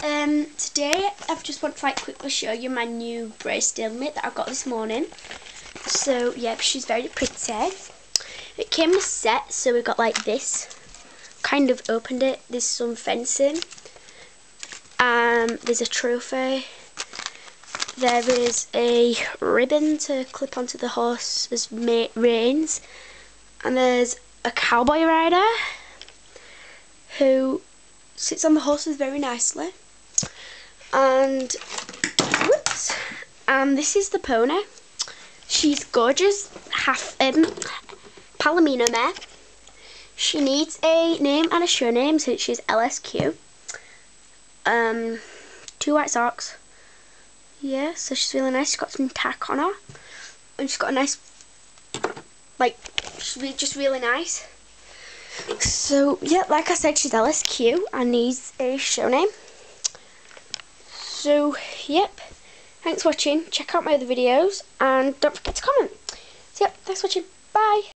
Today I just want to like quickly show you my new Breyer stablemate that I got this morning. So yeah, she's very pretty. It came in a set, so we got like this. Kind of opened it. There's some fencing. There's a trophy. There is a ribbon to clip onto the horse's reins, and there's a cowboy rider who sits on the horses very nicely. And whoops, this is the pony. She's gorgeous, half Palomino mare. She needs a name and a show name since she's LSQ. Two white socks. Yeah, so she's really nice. She's got some tack on her, and she's got a nice, like, she's just really nice. So yeah, like I said, she's LSQ and needs a show name. So yep, thanks for watching. Check out my other videos and don't forget to comment. So yep, thanks for watching. Bye.